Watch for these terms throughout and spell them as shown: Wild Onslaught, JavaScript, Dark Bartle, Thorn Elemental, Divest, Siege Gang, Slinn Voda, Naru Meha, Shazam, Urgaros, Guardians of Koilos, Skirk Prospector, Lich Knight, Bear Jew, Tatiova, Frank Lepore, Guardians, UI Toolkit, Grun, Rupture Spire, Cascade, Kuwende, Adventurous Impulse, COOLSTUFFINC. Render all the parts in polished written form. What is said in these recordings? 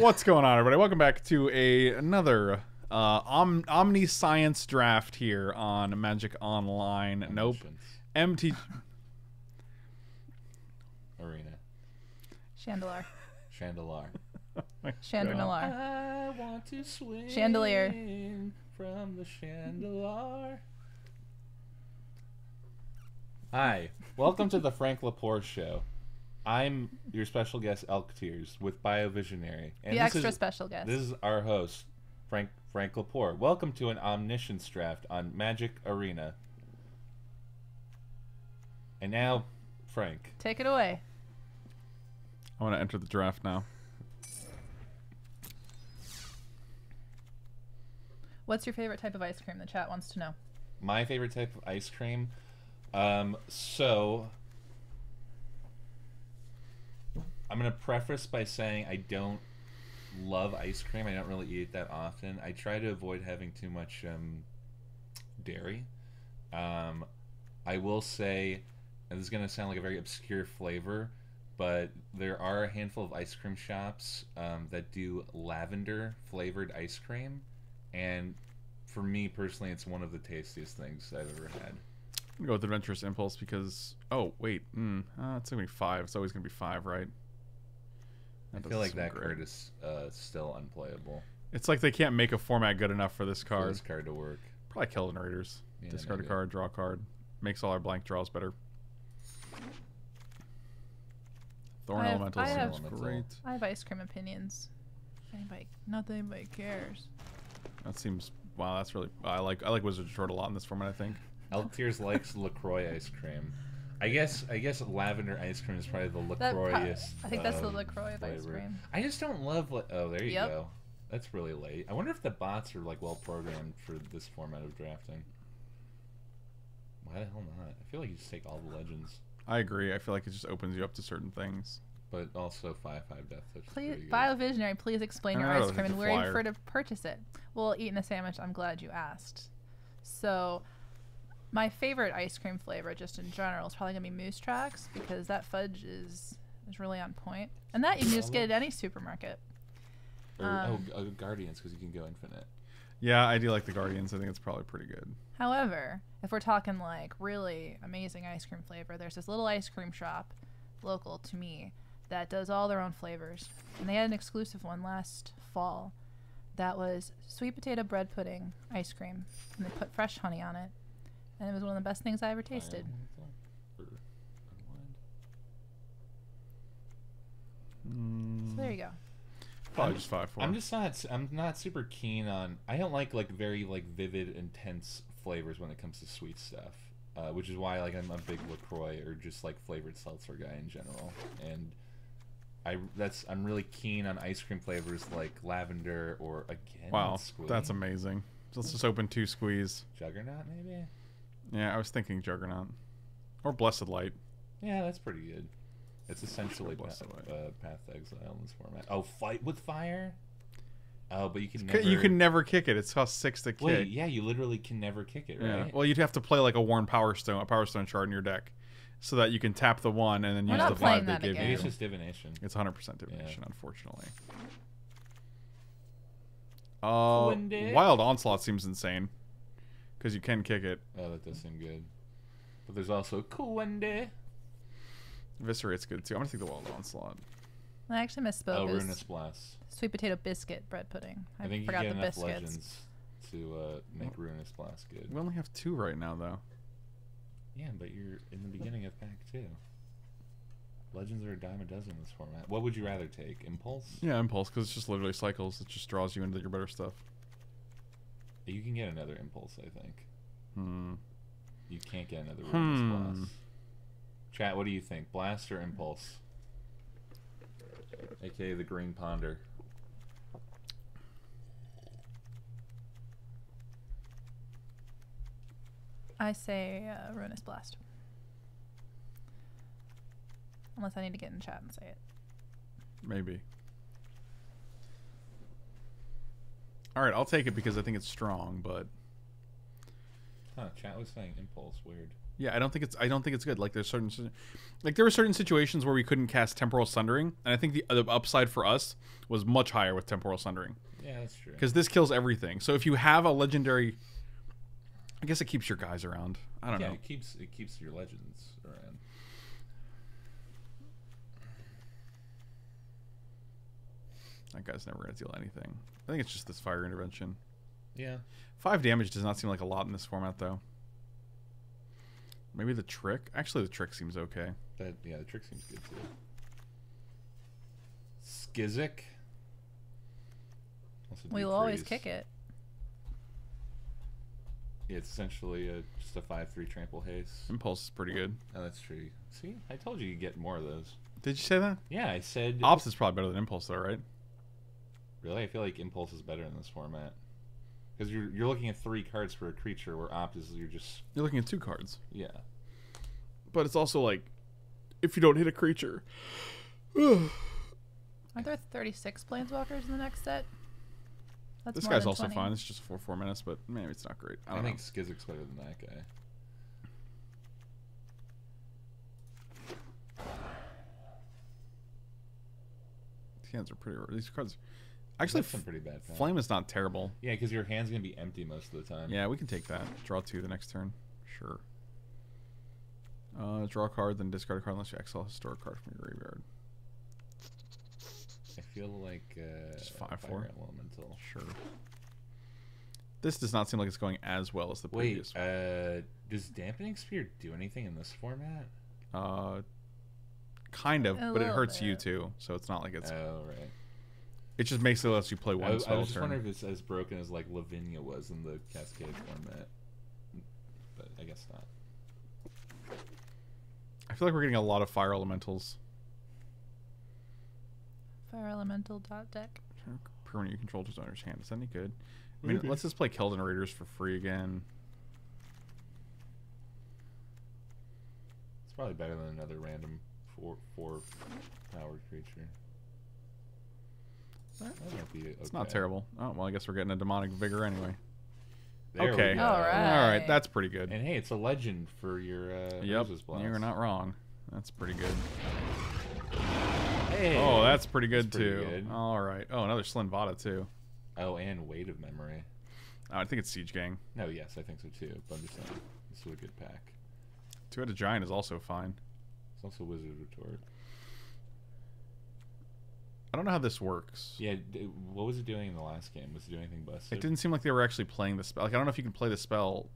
What's going on, everybody? Welcome back to another Omniscience draft here on Magic Online. Nope. MT... Arena. Chandelier. Chandelier. Chandelier. I want to swing chandelier. From the chandelier. Hi. Welcome to the Frank Lepore Show. I'm your special guest, Elk Tears, with BioVisionary. And the extra special guest. This is our host, Frank Lepore. Welcome to an Omniscience draft on Magic Arena. And now, Frank. Take it away. I want to enter the draft now. What's your favorite type of ice cream? The chat wants to know. My favorite type of ice cream? I'm going to preface by saying I don't love ice cream. I don't really eat it that often. I try to avoid having too much dairy. I will say, and this is going to sound like a very obscure flavor, but there are a handful of ice cream shops that do lavender-flavored ice cream. And for me, personally, it's one of the tastiest things I've ever had. I'm going to go with Adventurous Impulse because... Oh, wait. It's going to be 5. It's always going to be 5, right? I feel like that card is still unplayable. It's like they can't make a format good enough for this card. For this card to work. Probably kill generators. Yeah, discard a card, draw a card. Makes all our blank draws better. Thorn Elemental sounds great. I have ice cream opinions. Not that anybody cares. That seems... Wow, that's really... I like Wizard of Detroit a lot in this format, I think. Elk Tears likes LaCroix ice cream. I guess lavender ice cream is probably the LaCroix-iest. I think that's the LaCroix of ice cream. I just don't love... Oh, there you go. That's really late. I wonder if the bots are like well programmed for this format of drafting. Why the hell not? I feel like you just take all the legends. I agree. I feel like it just opens you up to certain things. But also 5/5 death touch. Please, BioVisionary, please explain your ice cream and where you prefer to purchase it. Well, eating a sandwich. I'm glad you asked. So... My favorite ice cream flavor, just in general, is probably going to be Moose Tracks, because that fudge is really on point. And that you can just get at any supermarket. Or, Guardians, because you can go infinite. Yeah, I do like the Guardians. I think it's probably pretty good. However, if we're talking like really amazing ice cream flavor, there's this little ice cream shop local to me that does all their own flavors. And they had an exclusive one last fall that was sweet potato bread pudding ice cream. And they put fresh honey on it. And it was one of the best things I ever tasted. So there you go. Probably just 5/4. I'm not super keen on. I don't like very vivid, intense flavors when it comes to sweet stuff, which is why I'm a big LaCroix or just flavored seltzer guy in general. And I'm really keen on ice cream flavors like lavender or again. Wow, that's amazing. So let's just open 2 squeeze. Juggernaut maybe. Yeah, I was thinking Juggernaut. Or Blessed Light. Yeah, that's pretty good. It's essentially Path to Exile in this format. Oh, Fight with Fire? Oh, but you can never... You can never kick it. It's cost 6 to kick. Wait, yeah, you literally can never kick it, right? Yeah. Well, you'd have to play like a worn Power Stone, a Power Stone Shard in your deck so that you can tap the 1 and then use the 5 they gave you. Maybe it's just Divination. It's 100% Divination, unfortunately. Wild Onslaught seems insane. Because you can kick it. Oh, that does seem good. But there's also Kuwende. Eviscerate's good too. I'm gonna take the Wild Onslaught. I actually misspoke. Oh, Ruinous Blast. Sweet potato biscuit bread pudding. I think forgot you get the enough biscuits. Legends to make Ruinous Blast good. We only have 2 right now, though. Yeah, but you're in the beginning of pack 2. Legends are a dime a dozen in this format. What would you rather take? Impulse? Yeah, Impulse, because it's just literally cycles. It just draws you into your better stuff. You can get another Impulse, I think. You can't get another Ruinous Blast. Chat, what do you think? Blast or Impulse? AKA the Green Ponder. I say Ruinous Blast. Unless I need to get in chat and say it. Maybe. All right, I'll take it because I think it's strong, but Huh, chat was saying impulse. Weird. Yeah, I don't think it's good. Like there were certain situations where we couldn't cast Temporal Sundering, and I think the upside for us was much higher with Temporal Sundering. Yeah, that's true. Because this kills everything. So if you have a legendary, I guess it keeps your guys around. I don't know. Yeah, it keeps your legends around. That guy's never gonna deal anything. I think it's just this fire intervention. Yeah. 5 damage does not seem like a lot in this format, though. Maybe the trick? Actually, the trick seems okay. Yeah, the trick seems good, too. Skizik. We will always kick it. Yeah, it's essentially just a 5-3 trample haste. Impulse is pretty good. Oh, that's true. See? I told you you'd get more of those. Did you say that? Yeah, I said... Ops is probably better than Impulse, though, right? Really? I feel like Impulse is better in this format. Because you're looking at 3 cards for a creature, where Opt is you're looking at 2 cards. Yeah, but it's also like if you don't hit a creature. Aren't there 36 planeswalkers in the next set? That's this guy's also 20. Fine. It's just 4/4 menace, but maybe it's not great. I think Skizik's better than that guy. These hands are pretty rare. These cards. Actually, pretty bad Flame is not terrible. Yeah, because your hand's going to be empty most of the time. Yeah, we can take that. Draw 2 the next turn. Sure. Draw a card, then discard a card unless you exile a historic card from your graveyard. I feel like... Just 5/4. Elemental. Sure. This does not seem like it's going as well as the previous one. Does Dampening Spear do anything in this format? Kind of, but it hurts you too, so it's not like it's... Oh, right. It just makes it less you play one spell. I was just wondering if it's as broken as like Lavinia was in the Cascade format, but I guess not. I feel like we're getting a lot of Fire Elementals. Fire Elemental dot deck. Permanent you control just understand. Is that any good? I mean, let's just play Keld and Raiders for free again. It's probably better than another random 4/4 powered creature. Okay. It's not terrible. Oh, well, I guess we're getting a Demonic Vigor anyway. There okay. All right. That's pretty good. And hey, it's a legend for your Ruinous Blast. You're not wrong. That's pretty good. Hey. Oh, that's pretty good, too. All right. Oh, another Slinn Voda, too. Oh, and Weight of Memory. Oh, I think it's Siege Gang. No, yes, I think so, too. But I'm just saying, this is a good pack. Two-Headed Giant is also fine. It's also Wizard of Detroit. I don't know how this works. Yeah, what was it doing in the last game? Was it doing anything busted? It didn't seem like they were actually playing the spell. Like I don't know if you can play the spell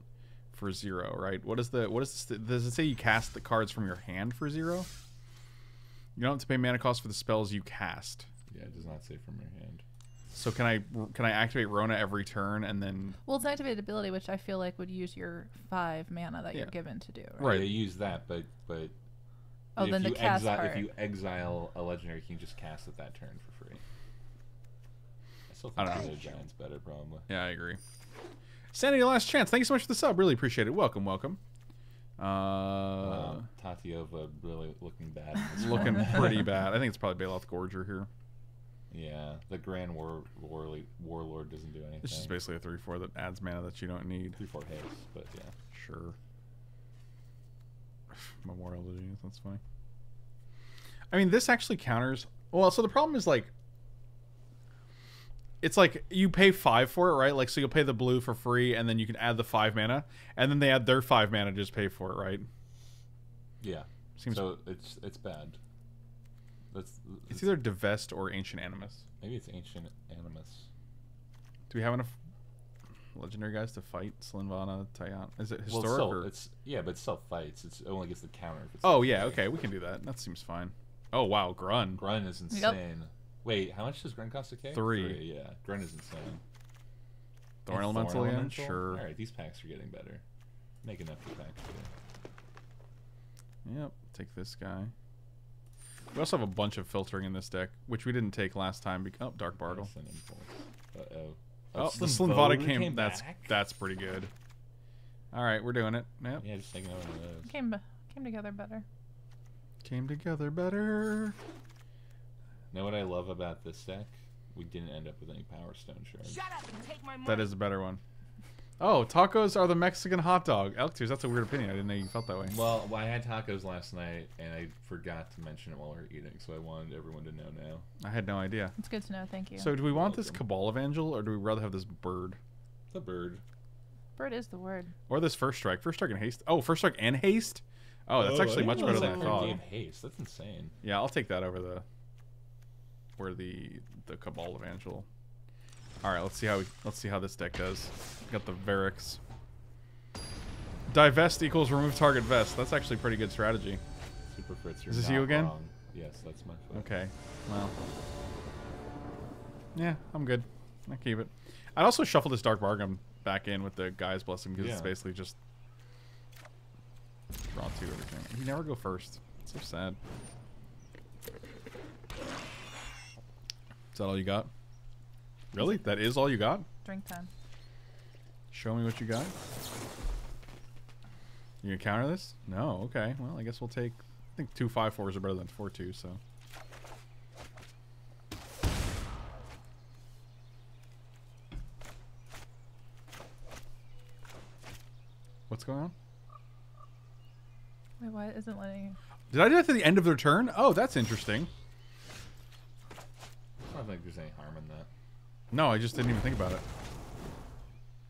for 0, right? What is this, does it say you cast the cards from your hand for 0? You don't have to pay mana cost for the spells you cast. Yeah, it does not say from your hand. So can I activate Rona every turn and then? Well, it's an activated ability, which I feel like would use your 5 mana that you're given to do. Right, they use that, but. Oh, then the cast part. If you exile a legendary, you can just cast it that turn for free. I still think the Giant's better, probably. Yeah, I agree. Sanity Last Chance, thank you so much for the sub. Really appreciate it. Welcome, welcome. Tatiova really looking bad. Looking pretty bad. I think it's probably Baloth Gorger here. Yeah, the Grand Warlord doesn't do anything. It's just basically a 3/4 that adds mana that you don't need. 3/4 haste, but yeah. Sure. Memorial to Genius, that's funny. I mean, this actually counters. Well, so the problem is like, it's like you pay 5 for it, right? Like, so you'll pay the blue for free, and then you can add the 5 mana, and then they add their 5 mana to just pay for it, right? Yeah. Seems so. It's bad. It's either Divest or Ancient Animus. Maybe it's Ancient Animus. Do we have enough legendary guys to fight Slinn Voda, Tayant? Is it historic? Well, but self fights. It only gets the counter. If it's okay, we can do that. That seems fine. Oh wow, Grun. Grun is insane. Yep. Wait, how much does Grun cost a K? 3. Yeah, Grun is insane. Thorn Elemental again? Sure. All right, these packs are getting better. Making up for packs today. Yep, take this guy. We also have a bunch of filtering in this deck, which we didn't take last time. Oh, Dark Bartle. Oh, the Slinn Voda came that's pretty good. All right, we're doing it. Yep. Yeah, just taking over those. Came together better. Came together better. Know what I love about this deck? We didn't end up with any Power Stone Shard. Shut up and take my money. That is a better one. Oh, tacos are the Mexican hot dog. Elk Tears, that's a weird opinion. I didn't know you felt that way. Well, I had tacos last night, and I forgot to mention it while we were eating, so I wanted everyone to know now. I had no idea. It's good to know. Thank you. So do we want this Cabal Evangel, or do we rather have this bird? The bird. Bird is the word. Or this First Strike. First Strike and Haste. Oh, First Strike and Haste? Oh, that's actually much better than I thought. Haste. That's insane. Yeah, I'll take that over the... Or the Cabal Evangel. All right, let's see how this deck does. Got the Variks. Divest equals remove target vest. That's actually a pretty good strategy. Super Fritz, you're Is this you again? Wrong. Yes, that's my foot. Okay. Well. Yeah, I'm good. I keep it. I'd also shuffle this Dark Bargain back in with the Guy's Blessing because it's basically just draw two everything. You never go first. It's so sad. Is that all you got? Really? That is all you got? Drink time. Show me what you got. You gonna counter this? No. Okay. Well, I guess we'll take. I think 2 5/4s are better than 4 2. So. What's going on? Wait, why isn't letting? Did I do that to the end of their turn? Oh, that's interesting. I don't think there's any harm in that. No, I just didn't even think about it.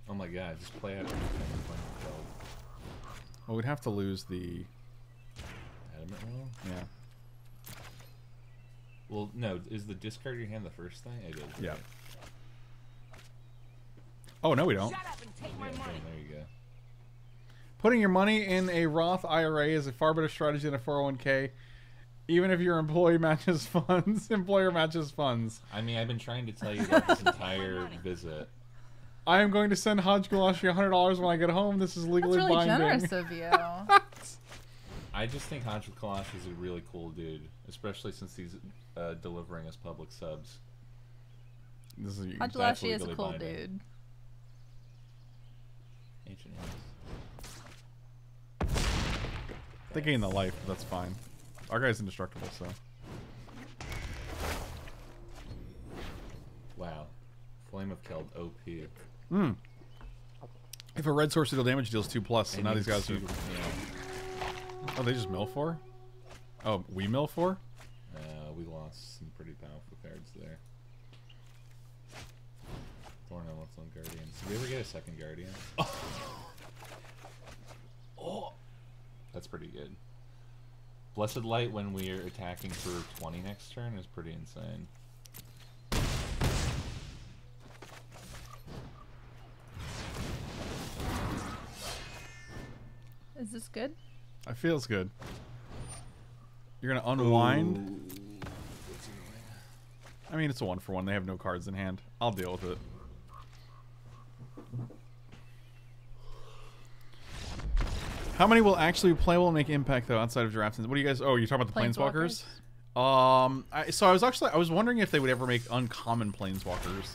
Oh my god, just play out everything and play with Keld. Well, we'd have to lose the... Adamant roll? Yeah. Well, no, is the discard your hand the first thing? I did. Yeah. Right. Oh, no we don't. Shut up and take my money. There you go. Putting your money in a Roth IRA is a far better strategy than a 401k. Even if your employee matches funds, employer matches funds. I mean, I've been trying to tell you that this entire visit. I am going to send Hodge Kalashi $100 when I get home. This is legally binding. That's really generous of you. I just think Hodge Kalashi is a really cool dude, especially since he's delivering us public subs. This is Hodge Kalashi is a cool dude. Ancient Animus. They gain the life, but that's fine. Our guy's indestructible, so. Wow. Flame of Keld OP. Hmm. If a red source deal damage, deals 2+, so now these guys are... Oh, they just mill 4? Oh, we mill 4? We lost some pretty powerful cards there. Thorn Elemental on Guardians. Did we ever get a second Guardian? Oh! That's pretty good. Blessed Light when we're attacking for 20 next turn is pretty insane. Is this good? It feels good. You're gonna unwind? Ooh. I mean, it's a 1-for-1. They have no cards in hand. I'll deal with it. How many will actually be playable and make impact though outside of drafts? What do you guys? Oh, you're talking about the planeswalkers? I was wondering if they would ever make uncommon planeswalkers.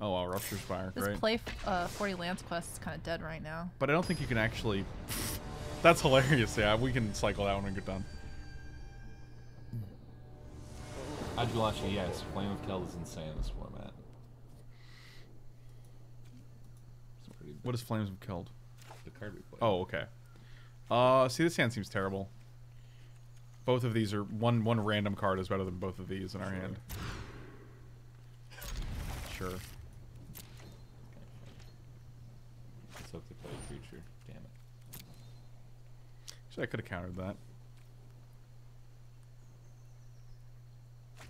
Oh, well, Rupture Spire. This great. Play 40 Lance Quest is kind of dead right now. But I don't think you can actually. That's hilarious. Yeah, we can cycle that when we get done. Adulashi, yes, Flame of Keld is insane in this format. It's pretty big. What is Flames of Keld? The card we played. Oh, okay. See, this hand seems terrible. Both of these are one random card is better than both of these in our hand. Sure. Let's hope they play a creature. Damn it. Actually, I could have countered that.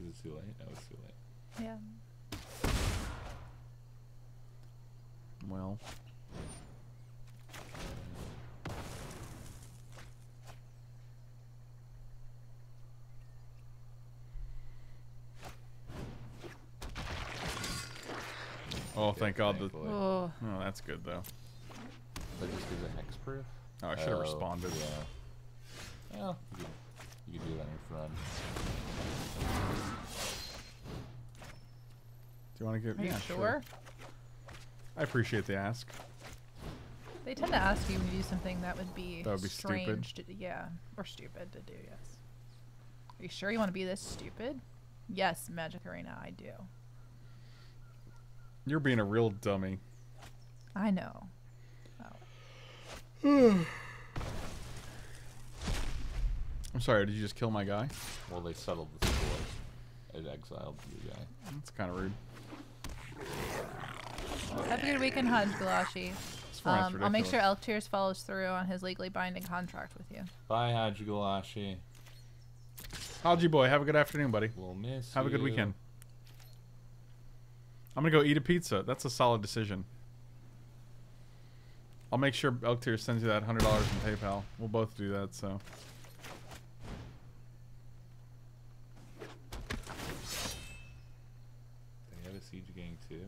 Is it too late? No, it's too late. Yeah. Well. Oh, thank God. Oh, that's good, though. That just gives a hexproof? Oh, I should have responded. Yeah. Well, you can do that in front. Do you want to get... Are you sure? I appreciate the ask. They tend to ask you to do something that would be strange stupid. Yeah, or stupid to do, yes. Are you sure you want to be this stupid? Yes, Magic Arena, I do. You're being a real dummy. I know. Oh. I'm sorry, did you just kill my guy? Well, they settled the scores. It exiled the guy. That's kind of rude. Have a good weekend, Hodge Kalashi. I'll make sure Elk Tears follows through on his legally binding contract with you. Bye, Hodge Kalashi. Hodgy boy, have a good afternoon, buddy. We'll miss you. Have a good weekend. I'm going to go eat a pizza. That's a solid decision. I'll make sure Elk Tears sends you that $100 in PayPal. We'll both do that, so... Siege Gang too.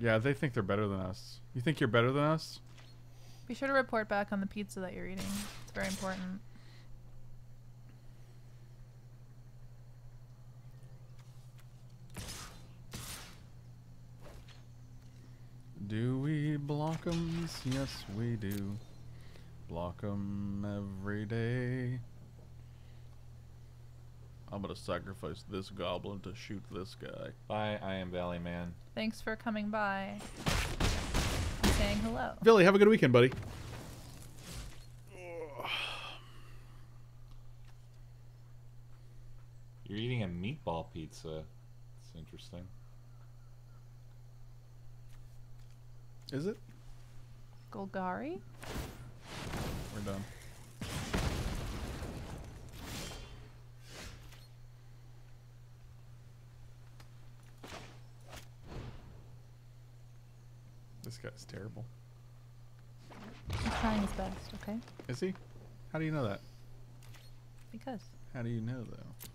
Yeah, they think they're better than us. You think you're better than us? Be sure to report back on the pizza that you're eating. It's very important. Do we block 'em? Yes, we do. Block 'em every day. I'm gonna sacrifice this goblin to shoot this guy. Bye, I am Valley Man. Thanks for coming by and saying hello. Billy, have a good weekend, buddy. You're eating a meatball pizza. It's interesting. Is it? Golgari? We're done. This guy's terrible. He's trying his best, okay? Is he? How do you know that? Because. How do you know, though?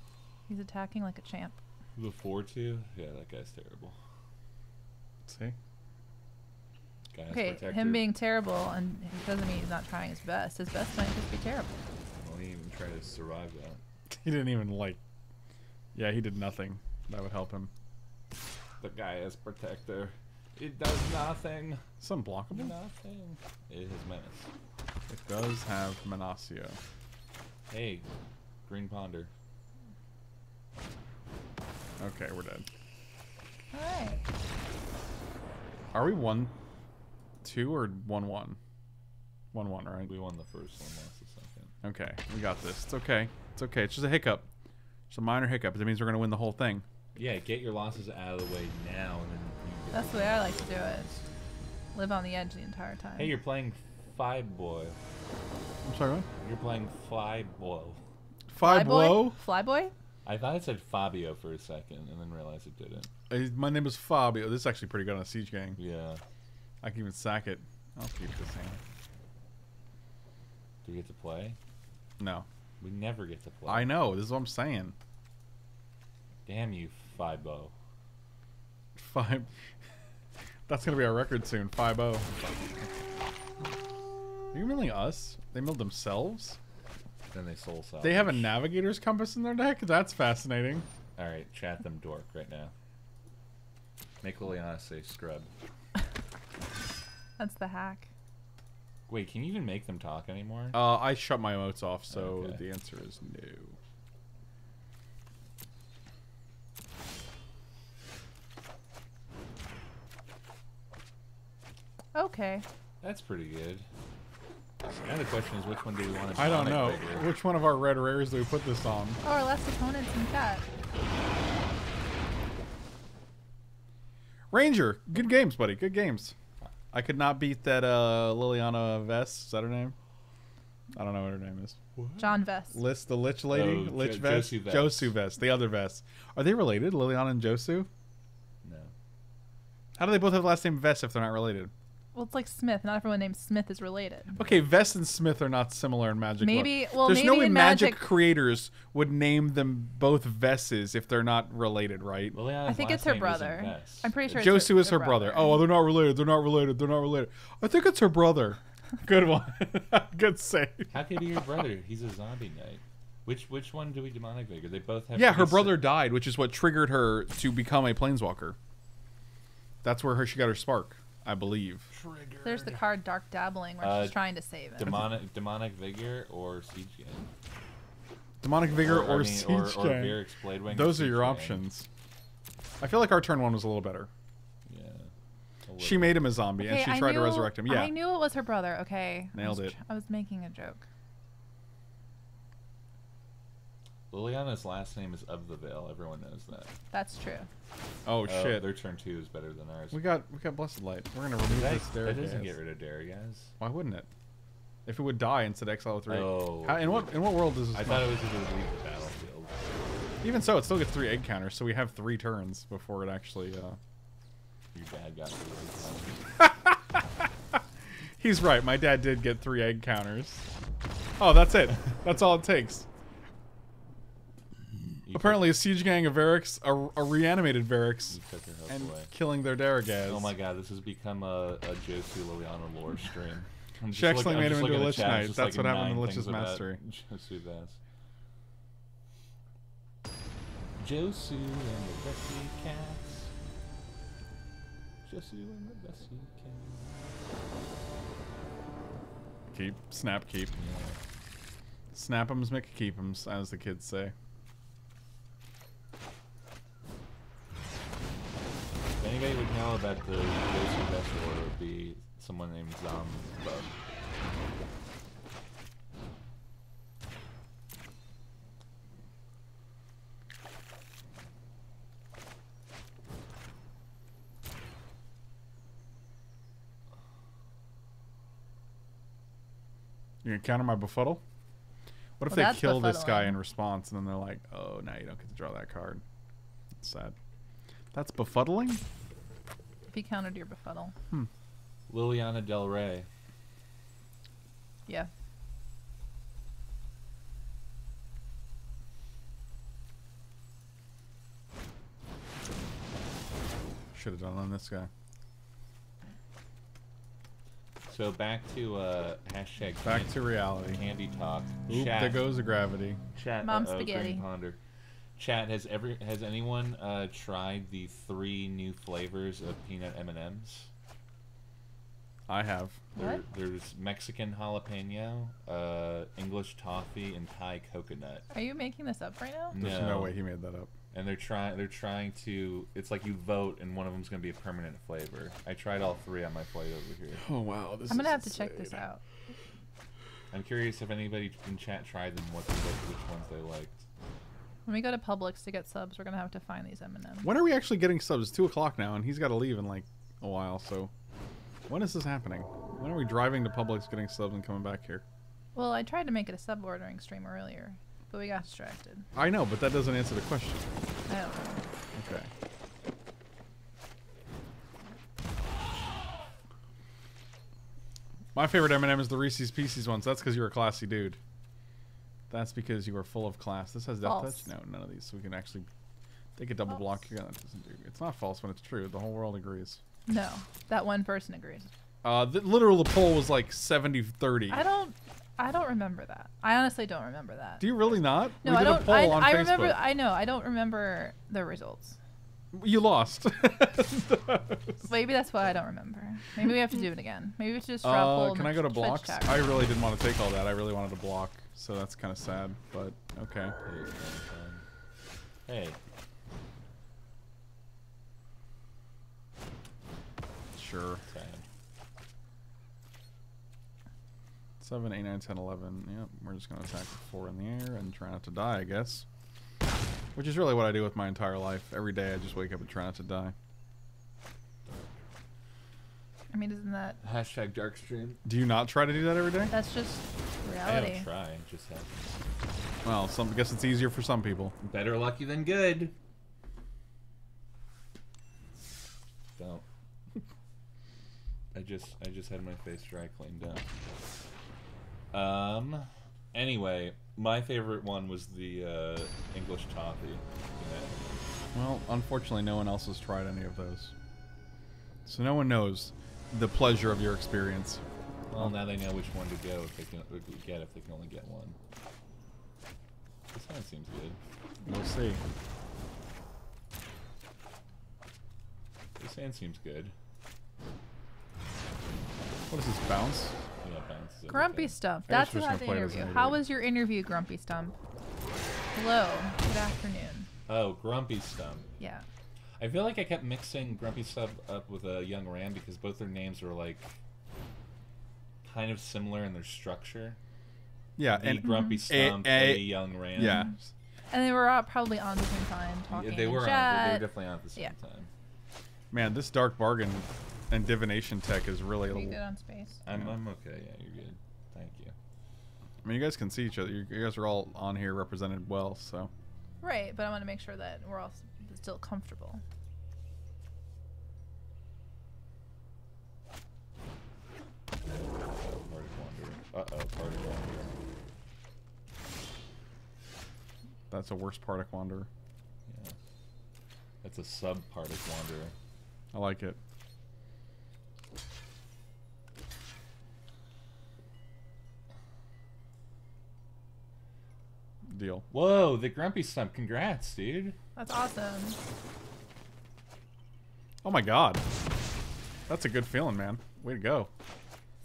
He's attacking like a champ. The 4-2? Yeah, that guy's terrible. See? Guy okay, him being terrible and it doesn't mean he's not trying his best. His best might just be terrible. Well, he didn't even try to survive that. He didn't even, like... Yeah, he did nothing. That would help him. The guy is protector. It does nothing. It's unblockable. Nothing. It is menace. It does have Menasio. Hey, Green Ponder. Okay, we're dead. Alright. Are we 1-2 or 1-1? 1-1, right? We won the first one, lost the second. Okay, we got this. It's okay. It's okay. It's just a hiccup. It's a minor hiccup. It means we're going to win the whole thing. Yeah, get your losses out of the way now and then. That's the way I like to do it. Live on the edge the entire time. Hey, you're playing Flyboy. I'm sorry, what? You're playing Flyboy. Flyboy? Flyboy? I thought it said Fabio for a second and then realized it didn't. My name is Fabio. This is actually pretty good on Siege Gang. Yeah. I can even sack it. I'll keep this hand. Do we get to play? No. We never get to play. I know. This is what I'm saying. Damn you, Flyboy. 5. That's gonna be our record soon. 5-0. Are you milling us? They milled themselves. Then they soul salvage. They have a navigator's compass in their deck. That's fascinating. All right, chat them dork right now. Make Liliana say scrub. That's the hack. Wait, can you even make them talk anymore? I shut my emotes off, so okay. The answer is no. Okay. That's pretty good. Now the question is, which one do we want to I don't know. Figure? Which one of our red rares do we put this on? Oh, our last opponent's in chat. Ranger, good games, buddy. Good games. I could not beat that Liliana Vest. Is that her name? I don't know what her name is. What? John Vest. List the Lich Lady. Oh, Lich Vest. Josu Vest. The other Vest. Are they related, Liliana and Josu? No. How do they both have the last name Vest if they're not related? Well, it's like Smith. Not everyone named Smith is related. Okay, Vest and Smith are not similar in Magic. Maybe, well, there's maybe no way in Magic creators would name them both Vesses if they're not related, right? Well, yeah, I think it's her brother. I'm pretty sure Josu is her brother. Oh, they're not related. They're not related. They're not related. I think it's her brother. Good one. Good save. How could he be your brother? He's a zombie knight. Which one do we demonic vigor? They both have. Yeah, her brother died, which is what triggered her to become a planeswalker. That's where she got her spark. I believe. Triggered. There's the card Dark Dabbling where she's trying to save it. Demonic Vigor or Siege Gang? Demonic Vigor or Siege Gang. Or Variks, Blade Wing. Those are your options. I feel like our turn 1 was a little better. Yeah. She made him a zombie, okay, and she tried to resurrect him. Yeah, I knew it was her brother. Okay, nailed it. I was making a joke. Liliana's last name is of the Veil. Everyone knows that. That's true. Oh shit! Their turn 2 is better than ours. We got Blessed Light. We're gonna remove this Dare. That doesn't get rid of Dare, guys. Why wouldn't it? If it would die instead of exile 3. Oh. How, in what world does this? I thought it was just leave the battlefield. Even so, it still gets 3 egg counters, so we have 3 turns before it actually. Your dad got 3 egg counters. He's right. My dad did get 3 egg counters. Oh, that's it. That's all it takes. Apparently, a siege gang of Variks, a reanimated Variks, and away. Killing their Daragaz. Oh my god, this has become a Josie Liliana lore stream. She actually made him into a Lich Knight. That's like what happened in Lich's Mastery. Josu Vaz. Josu and the Bessie Cats. Josu and the Bessie Cats. Keep. Snap keep. Yeah. Snap 'ems, make keep 'ems, as the kids say. If anybody would know about the Josu Vaz order, it would be someone named Zombub. You gonna counter my befuddle? What if they kill this guy in response and then they're like, oh, now you don't get to draw that card. That's sad. That's befuddling? If he countered your befuddle. Hmm. Liliana Del Rey. Yeah. Should have done on this guy. So back to hashtag back candy, to reality. Candy talk. Oop, there goes the gravity. Chat. Mom spaghetti. Ponder. Chat, has anyone tried the 3 new flavors of peanut M&Ms? I have. There's Mexican jalapeno, English toffee, and Thai coconut. Are you making this up right now? No. There's no way he made that up. And they're trying to. It's like you vote, and one of them's gonna be a permanent flavor. I tried all 3 on my plate over here. Oh wow! This I'm gonna is have to insane. Check this out. I'm curious if anybody in chat tried them, what they liked, which ones they liked. When we go to Publix to get subs, we're gonna have to find these M&Ms. When are we actually getting subs? It's 2 o'clock now, and he's got to leave in like a while, so. When is this happening? When are we driving to Publix, getting subs, and coming back here? Well, I tried to make it a sub-ordering stream earlier, but we got distracted. I know, but that doesn't answer the question. I don't know. Okay. My favorite M&M is the Reese's Pieces ones. That's because you're a classy dude. That's because you are full of class. This has death touch? No, none of these. So we can actually take a double block here. That doesn't do. It's not false when it's true. The whole world agrees. No, that one person agrees. Literally the poll was like 70-30. I don't remember that. I honestly don't remember that. Do you really not? No, we did a poll on Facebook. I don't remember the results. You lost. Maybe that's why I don't remember. Maybe we have to do it again. Maybe we should just draw a poll. Can I go to blocks? I really didn't want to take all that. I really wanted to block, so that's kind of sad. But okay. Hey. Sure. 7, 8, 9, 10, 11. Yep, we're just going to attack with 4 in the air and try not to die, I guess. Which is really what I do with my entire life. Every day I just wake up and try not to die. I mean, isn't that... Hashtag Darkstream. Do you not try to do that every day? That's just reality. I don't try, it just happens. Well, I guess it's easier for some people. Better lucky than good. Don't. I just had my face dry cleaned up. Anyway, my favorite one was the English toffee. Yeah. Well, unfortunately, no one else has tried any of those, so no one knows the pleasure of your experience. Well, now they know which one to go if they can only get one. This one seems good. We'll see. This hand seems good. What is this, bounce? Yeah, bounce. Grumpy Stump. That's about the interview. How was your interview, Grumpy Stump? Hello. Good afternoon. Oh, Grumpy Stump. Yeah. I feel like I kept mixing Grumpy Sub up with a Young Ram because both their names were like kind of similar in their structure. Yeah, the and Grumpy Stump, a Young Ram. Yeah, and they were all probably on at the same time talking. Yeah, they were definitely on at the same time. Man, this Dark Bargain and Divination tech is really. Are you good on space? I'm okay. Yeah, you're good. Thank you. I mean, you guys can see each other. You guys are all on here represented well, so. Right, but I want to make sure that we're all still comfortable. Bardic Wanderer. That's a worse Bardic Wanderer. Yeah. That's a sub Bardic Wanderer. I like it. Deal. Whoa, the Grumpy Stump. Congrats, dude. That's awesome. Oh my god. That's a good feeling, man. Way to go.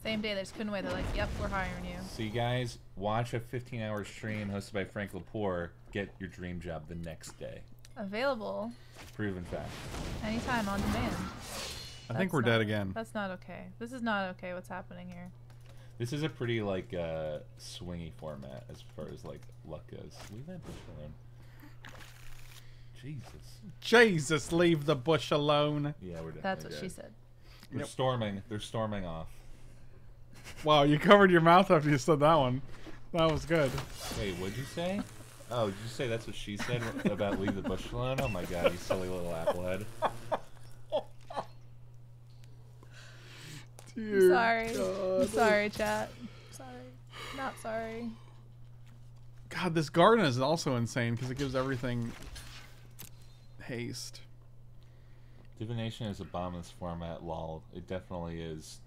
Same day, they just couldn't wait. They're like, yep, we're hiring you. So you guys watch a 15-hour stream hosted by Frank Lepore. Get your dream job the next day. Available. Proven fact. Anytime, on demand. I think we're dead again. That's not okay. This is not okay, what's happening here. This is a pretty, like, swingy format as far as, like, luck goes. Leave that bush alone. Jesus. Jesus, leave the bush alone. Yeah, we're dead. That's what she said. They're storming. They're storming off. Wow, you covered your mouth after you said that one. That was good. Wait, what'd you say? Oh, did you say that's what she said about leave the bush alone? Oh, my God, you silly little applehead. I'm sorry. God. I'm sorry, chat. I'm sorry. Not sorry. God, this garden is also insane because it gives everything haste. Divination is a bomb in this format, lol. It definitely is.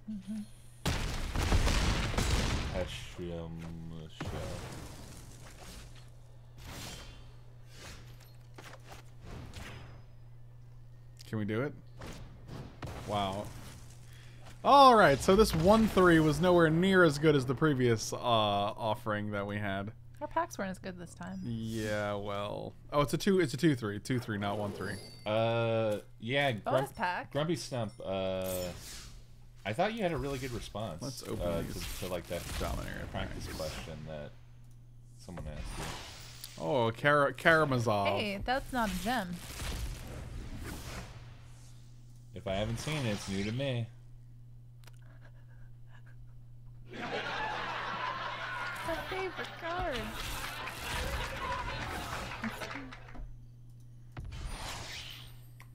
Can we do it? Wow. Alright, so this 1-3 was nowhere near as good as the previous offering that we had. Our packs weren't as good this time. Yeah, well... Oh, it's a 2-3. 2-3, not 1-3. Yeah. Bonus pack. Grumpy Stump, I thought you had a really good response. Let's open these. To, like, that Dominaria practice question that someone asked you. Oh, Karamazov. Hey, that's not a gem. If I haven't seen it, it's new to me. My favorite card.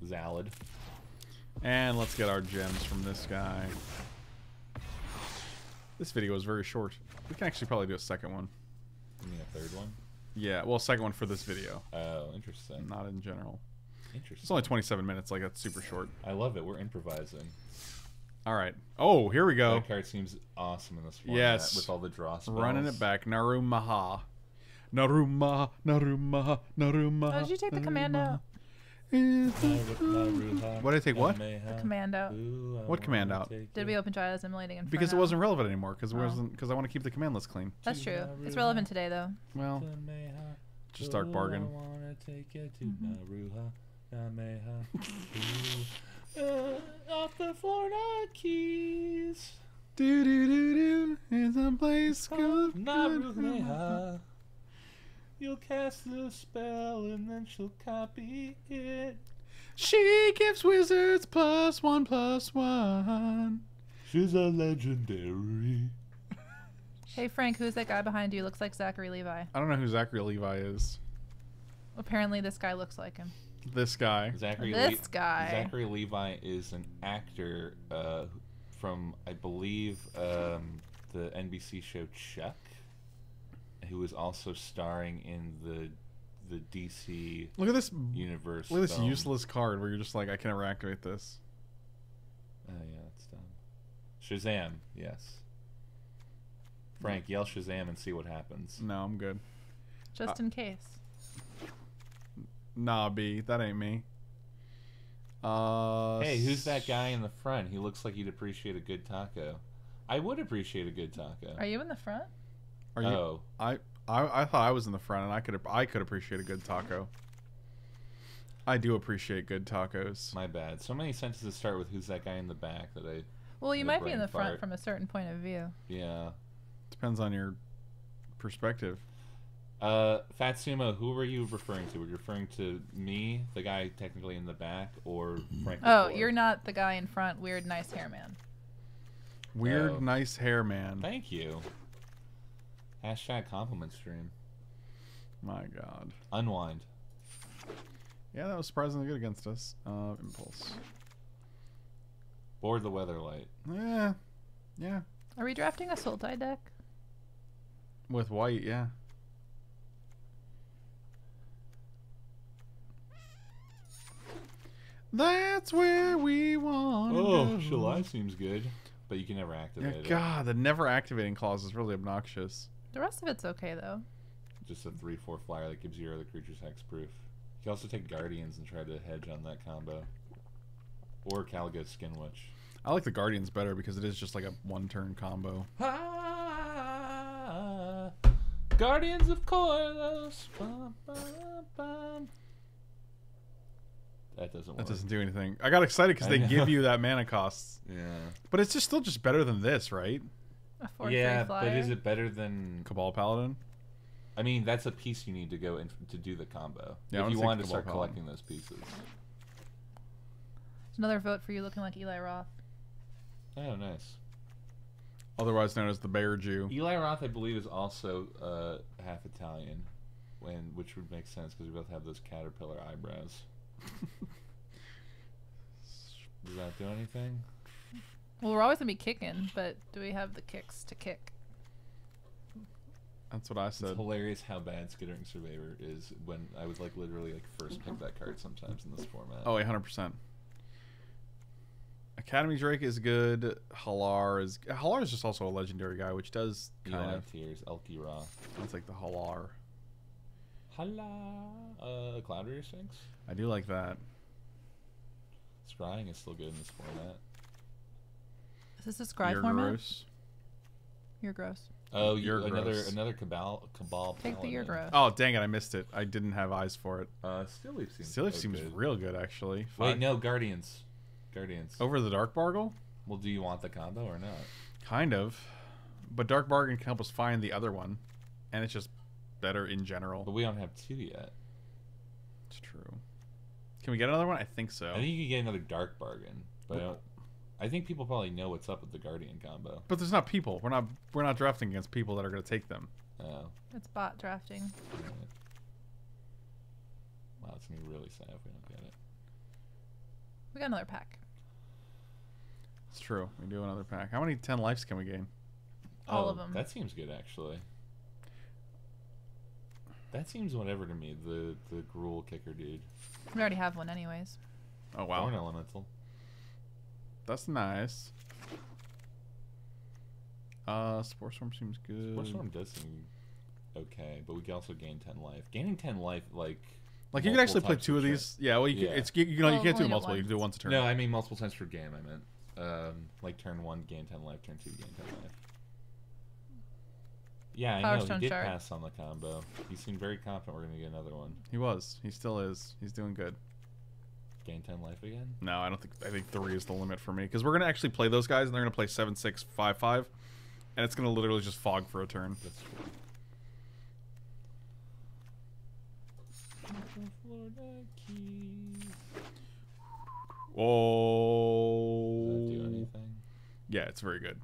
Zalad. And let's get our gems from this guy. This video is very short. We can actually probably do a second one. You mean a third one? Yeah, well, second one for this video. Oh, interesting. Not in general. Interesting. It's only 27 minutes, like that's super short. I love it. We're improvising. All right. Oh, here we go. That card seems awesome in this format. Yes. With all the draw spells. Running it back. Naru Meha. Naru Meha. Naru Meha. Naru Meha. Oh, did you take the command out? What did I take? What? The command out. What command out? Did we open Trials Emulating? Because it wasn't relevant anymore. Because I want to keep the command list clean. That's true. It's relevant today, though. Well, just Dark Bargain. Off the floor, not keys. Do do do do. Is a place called Naru Meha. You'll cast the spell and then she'll copy it. She gives wizards +1/+1. She's a legendary. Hey Frank, who's that guy behind you? Looks like Zachary Levi. I don't know who Zachary Levi is. Apparently, this guy looks like him. This guy. Zachary Levi is an actor from, I believe, the NBC show Chuck, who is also starring in the DC Look at this universe. Look at this film. Useless card where you're just like, I can never activate this. Oh, yeah, that's dumb. Shazam, yes. Frank, yell Shazam and see what happens. No, I'm good. Just in case. Nah, B, that ain't me. Hey, who's that guy in the front? He looks like he'd appreciate a good taco. I would appreciate a good taco. Are you in the front? Are you? Oh, I thought I was in the front, and I could appreciate a good taco. I do appreciate good tacos. My bad. So many sentences start with "who's that guy in the back" that I. Well, you might be in the front from a certain point of view. Yeah, depends on your perspective. Fatsuma, who were you referring to? Were you referring to me, the guy technically in the back, or Frank? Oh, you're not the guy in front. Weird, nice hair man. Weird, nice hair man. Thank you. Hashtag compliment stream. My God. Unwind. Yeah, that was surprisingly good against us. Impulse. Or the weather light. Yeah. Yeah. Are we drafting a soul tie deck? With white, yeah. That's where we want to go. July seems good, but you can never activate it. God, the never activating clause is really obnoxious. The rest of it's okay, though. Just a 3/4 flyer that gives your other creatures hexproof. You can also take Guardians and try to hedge on that combo. Or Caligo Skin Witch. I like the Guardians better because it is just like a one-turn combo. Ah, Guardians of Koilos. Bum, bum, bum. That doesn't work. That doesn't do anything. I got excited because they give you that mana cost. Yeah. But it's just still just better than this, right? A 4/3 flyer. But is it better than Cabal Paladin? I mean, that's a piece you need to go in to do the combo. Yeah, if you want to start collecting those pieces. It's another vote for you looking like Eli Roth. Oh, nice. Otherwise known as the Bear Jew. Eli Roth, I believe, is also half Italian, which would make sense because we both have those caterpillar eyebrows. Does that do anything? Well, we're always going to be kicking, but do we have the kicks to kick? That's what I said. It's hilarious how bad Skittering Survivor is when I would literally first pick that card sometimes in this format. Oh, 100%. Academy Drake is good. Hallar is just also a legendary guy, which does kind of tears. Elk Tears. That's like the Hallar. Cloud Reader Sinks. I do like that. Scrying is still good in this format. Is this a scry format? Gross. You're gross. Oh, you're another cabal. Take the Eargross. Oh, dang it! I missed it. I didn't have eyes for it. Stillleaf seems real good, actually. Fuck. Wait, no, Guardians. Over the Dark Bargle. Well, do you want the combo or not? Kind of, but Dark Bargain can help us find the other one, and it's just better in general. But we don't have two yet. It's true. Can we get another one? I think so. I think you can get another Dark Bargain, but. I think people probably know what's up with the Guardian combo. But there's not people. We're not drafting against people that are going to take them. Oh. It's bot drafting. Yeah. Wow, it's going to be really sad if we don't get it. We got another pack. It's true. We do another pack. How many 10 lives can we gain? All of them. That seems good, actually. That seems whatever to me, the gruel kicker dude. We already have one anyways. Oh, wow. Thorn Elemental. That's nice. Spore Storm seems good. Spore Storm does seem okay, but we can also gain 10 life. Gaining 10 life, like you can actually play two of these. Yeah, well, you can, you can't do it multiple. You can do it once a turn. No, I mean multiple times per game. I meant like turn one, gain 10 life. Turn two, gain 10 life. Yeah, I know. He did pass on the combo. He seemed very confident we're gonna get another one. He was. He still is. He's doing good. Gain 10 life again? No, I don't think. I think 3 is the limit for me because we're gonna actually play those guys and they're gonna play 7, 6, 5, 5, and it's gonna literally just fog for a turn. That's true. Oh. Does that do anything? Yeah, it's very good.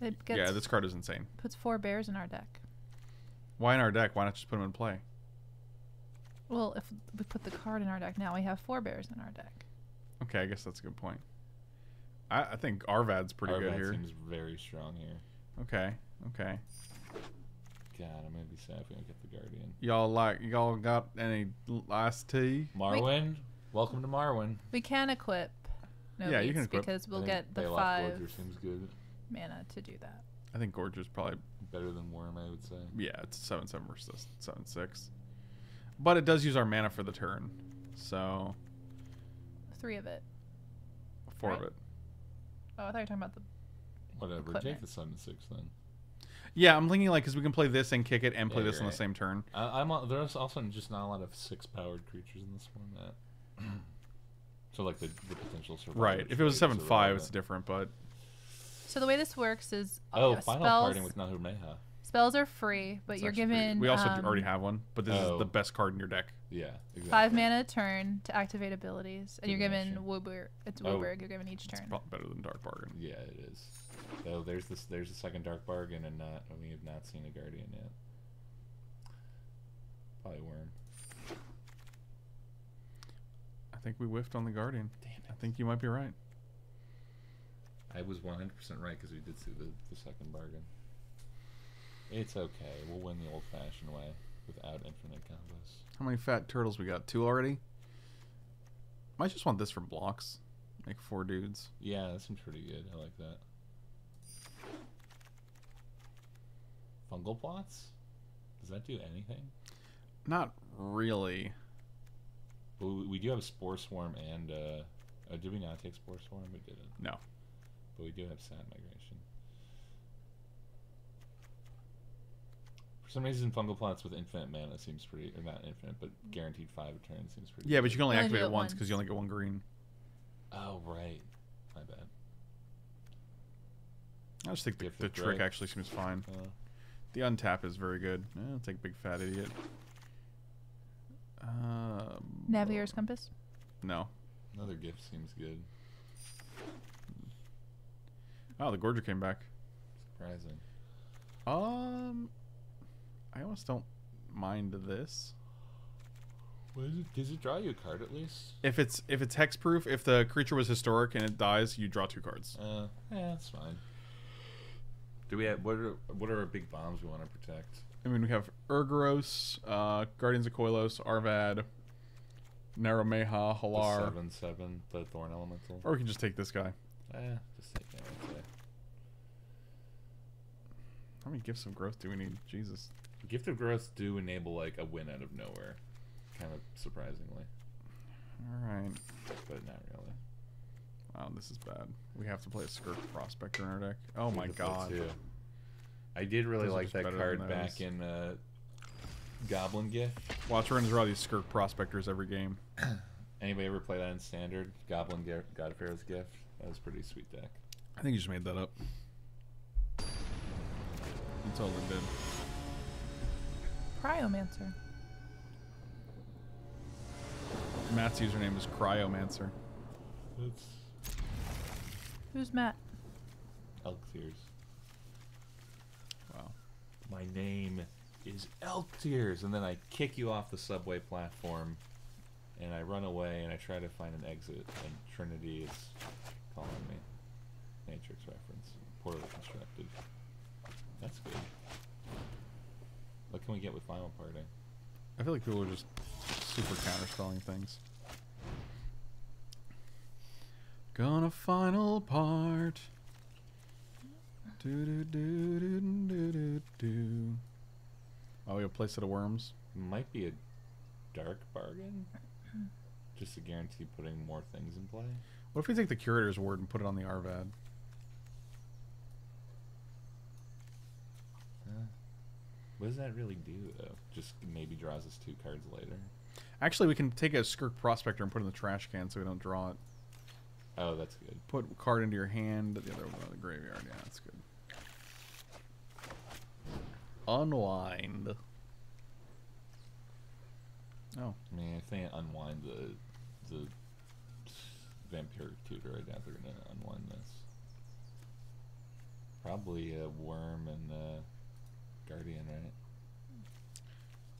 Yeah. Yeah, this card is insane. Puts 4 bears in our deck. Why in our deck? Why not just put them in play? Well, if we put the card in our deck now, we have 4 bears in our deck. Okay, I guess that's a good point. I think Arvad's pretty good here. Arvad seems very strong here. Okay, okay. God, I'm gonna be sad if we don't get the Guardian. Y'all got any iced tea? Marwyn, welcome to Marwyn. We can equip. No, yeah, you can equip because we'll get the 5 seems good. Mana to do that. I think Gorger's probably better than Worm. I would say. Yeah, it's 7/7 versus 7/6. But it does use our mana for the turn, so 3 of it. 4 of it. Oh, I thought you were talking about the. Whatever. Take the 7/6 then. Yeah, I'm thinking like because we can play this and kick it and play this on the same turn. There's also just not a lot of 6-powered creatures in this format. So like the potential survival. Right. If it was 7/5, it's different. But so the way this works is final carding with Naru Meha. Spells are free, but you're given. Free. We also already have one, but this is the best card in your deck. Yeah, exactly. 5 mana a turn to activate abilities, and you're given Wooburg. It's Wooburg. You're given each turn. It's better than Dark Bargain. Yeah, it is. So there's this. There's a second Dark Bargain, and we have not seen a Guardian yet. Probably Worm. I think we whiffed on the Guardian. Damn it! I think you might be right. I was 100% right because we did see the second Bargain. It's okay. We'll win the old-fashioned way without infinite combos. How many fat turtles we got? 2 already? Might just want this for blocks. Make 4 dudes. Yeah, that seems pretty good. I like that. Fungal plots? Does that do anything? Not really. Well, we do have Spore Swarm and... did we not take Spore Swarm? We didn't. No. But we do have Sand Migration. For some reason, fungal plots with infinite mana seems pretty, or not infinite, but guaranteed 5 turns seems pretty. Yeah, but you can only activate it once because you only get 1 green. Oh right, my bad. I just think the trick actually seems fine. The untap is very good. I'll take big fat idiot. Navier's Compass. No. Another gift seems good. Oh, the Gorger came back. Surprising. I almost don't mind this. Does it draw you a card at least? If it's hexproof, if the creature was historic and it dies, you draw 2 cards. Yeah, that's fine. Do we have what are our big bombs we want to protect? I mean, we have Urgaros, Guardians of Koilos, Arvad, Naru Meha, Hallar. 7/7, the Thorn Elemental. Or we can just take this guy. Yeah, just take that one today. How many gifts of growth do we need? Jesus. Gift of Growth do enable like a win out of nowhere, kind of surprisingly. All right, but not really. Wow, this is bad. We have to play a Skirt Prospector in our deck. Oh my god! Too. I did really like that card back in Goblin Gift. Watch, we're gonna draw these Skirt Prospectors every game. Anybody ever play that in Standard? Goblin Gift, Godfair's Gift. That was a pretty sweet deck. I think you just made that up. You totally did. Cryomancer. Matt's username is Cryomancer. Oops. Who's Matt? Elk Tears. Wow. My name is Elk Tears, and then I kick you off the subway platform, and I run away, and I try to find an exit, and Trinity is calling me. Matrix reference. Poorly constructed. That's good. What can we get with Final Party? I feel like people are just super counterspelling things. Gonna final part. Do do do do do do do. Oh, we have a place at a Worms. Might be a Dark Bargain. Just to guarantee putting more things in play. What if we take the Curator's Word and put it on the Arvad? What does that really do, though? Just maybe draws us 2 cards later. Actually, we can take a Skirk Prospector and put it in the trash can so we don't draw it. Oh, that's good. Put a card into your hand, the other one out of the graveyard. Yeah, that's good. Unwind. Oh. I mean, if they unwind the Vampiric Tutor, I doubt they're going to unwind this. Probably a Worm and... Guardian, right?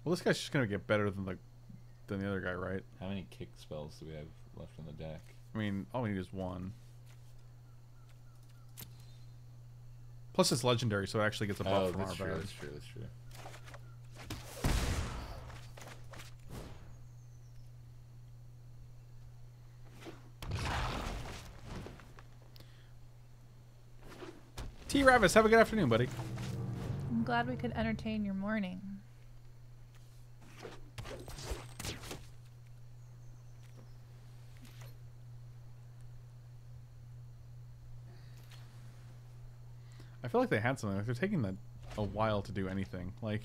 Well, this guy's just gonna get better than the other guy, right? How many kick spells do we have left in the deck? I mean, all we need is 1. Plus, it's legendary, so it actually gets a buff from our bag. That's true. That's true. That's true. T. Ravis, have a good afternoon, buddy. I'm glad we could entertain your morning. I feel like they had something. Like they're taking the a while to do anything. Like,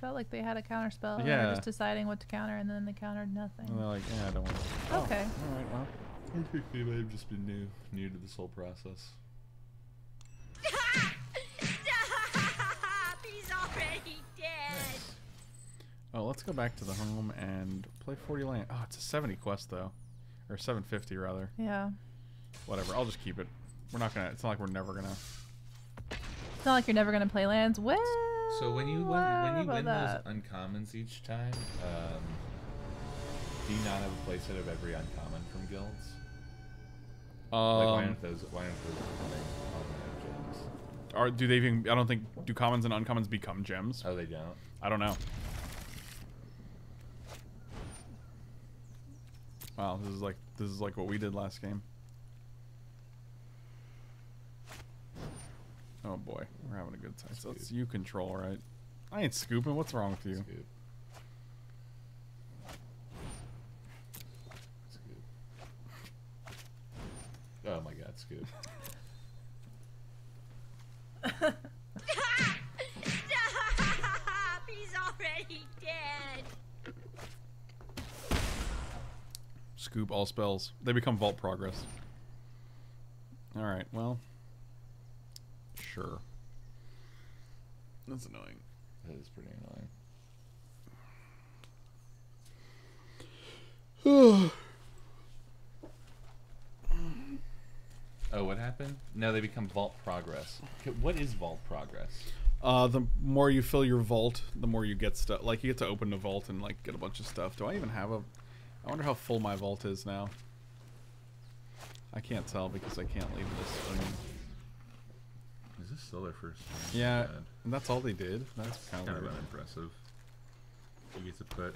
felt like they had a counter spell. Yeah. And they were just deciding what to counter, and then they countered nothing. And they're like, yeah, I don't want to. Okay. All right. Well, they may have just been new to this whole process. He's already dead. Nice. Oh, let's go back to the home and play 40 land. Oh, it's a 70 quest though, or 750 rather. Yeah. Whatever. I'll just keep it. We're not gonna. It's not like we're never gonna. It's not like you're never gonna play lands. Well. So when you win those uncommons each time, do you not have a playset of every uncommon from guilds? Like why aren't those all gems? Or do they even? I don't think. Do commons and uncommons become gems? Oh, they don't. I don't know. Wow, this is like what we did last game. Oh boy, we're having a good time. So it's you control, right? I ain't scooping. What's wrong with you? Scoop. Scoop. Oh my God, Scoop. Stop! He's already dead. Scoop all spells. They become vault progress. All right. Well. Sure. That's annoying. That is pretty annoying. Oh, what happened? No, they become vault progress. What is vault progress? The more you fill your vault, the more you get stuff. Like, you get to open the vault and, like, get a bunch of stuff. Do I even have a... I wonder how full my vault is now. I can't tell because I can't leave this... Is this still their first game? Yeah, and that's all they did. That's kind of unimpressive. You get to put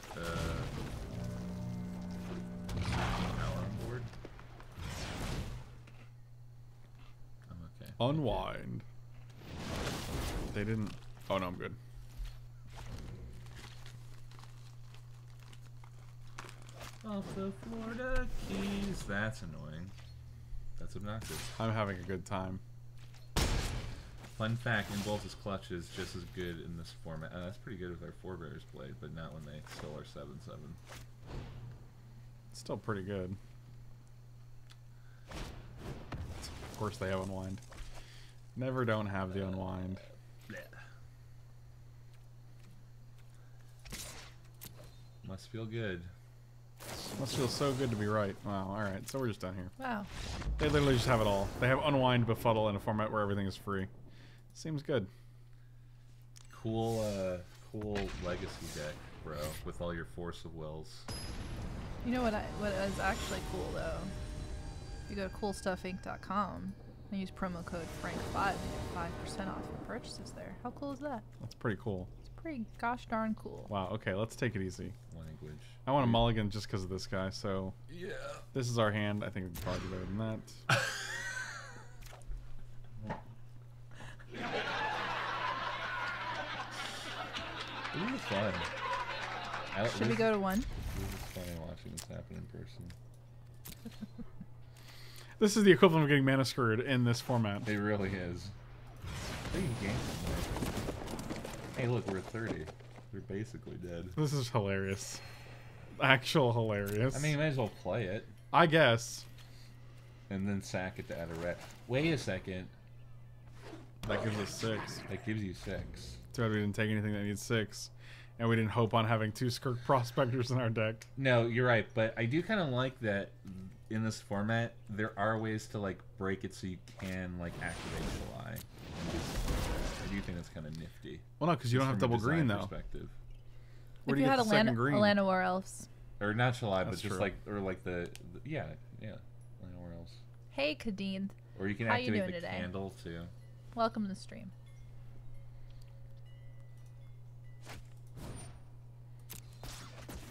on board. I'm okay. Unwind. They didn't. Oh no, I'm good. Off the Florida Keys. That's annoying. That's obnoxious. I'm having a good time. Fun fact, Impulse's clutch is just as good in this format. That's pretty good with our forebears played, but not when they still are 7/7. It's still pretty good. Of course they have unwind. Never don't have the unwind. Must feel good. Must feel so good to be right. Wow, alright, so we're just done here. Wow. They literally just have it all. They have unwind, befuddle, in a format where everything is free. Seems good. Cool, cool legacy deck, bro, with all your force of wills. You know what is actually cool, though? You go to coolstuffinc.com and use promo code FRANK5 and get 5% off your purchases there. How cool is that? That's pretty cool. Pretty gosh darn cool. Wow, okay, let's take it easy. Language. I want a mulligan just because of this guy, so... Yeah. This is our hand. I think we can probably do better than that. This is fun. Should we go to one? This is funny watching this happen in person. This is the equivalent of getting mana screwed in this format. It really is. I think you gained something. Hey, look, we're 30. We're basically dead. This is hilarious. Actual hilarious. I mean, you might as well play it. I guess. And then sack it to add a rat. Wait a second. That gives us 6. That gives you 6. Too bad we didn't take anything that needs 6. And we didn't hope on having 2 Skirk Prospectors in our deck. No, you're right. But I do kind of like that in this format, there are ways to, like, break it so you can, like, activate July. I do think that's kind of nifty. Well, no, because you don't have double green, though. Where if do you had Atlanta War Elves. Or not July, but just true. Like, or like the yeah, Atlanta War Elves. Hey, Kadeen. Or you can activate the candle, too. Welcome to the stream.